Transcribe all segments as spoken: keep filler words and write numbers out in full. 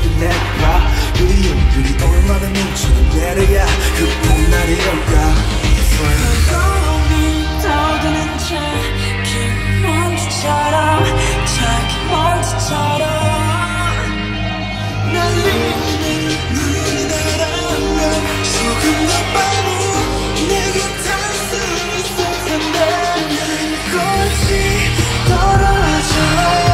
끝내봐. 그리운 그리 얼마나 미쳐도 내려야 그 봄날이 올까. 뜨거움이 떠드는 자긴 먼지처럼 자기 먼지처럼 날리는 눈이 날아오면 조금 더 빨리 내게 탈 수 있을 텐데 나는 꽃이 떨어져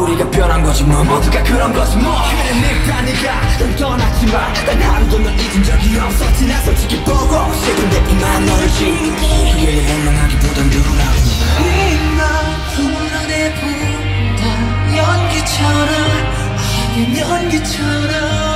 우리가 변한 거지 뭐 모두가 그런 거지 뭐. 그래 늙다 네가 널 떠났지만 난 하루도 널 잊은 적이 없었지. 나 솔직히 보고 싶은데 이만 너를 지우니 그게 원망하기보단 늘어나고 네가 혼란해 본다 연기처럼 하얀 연기처럼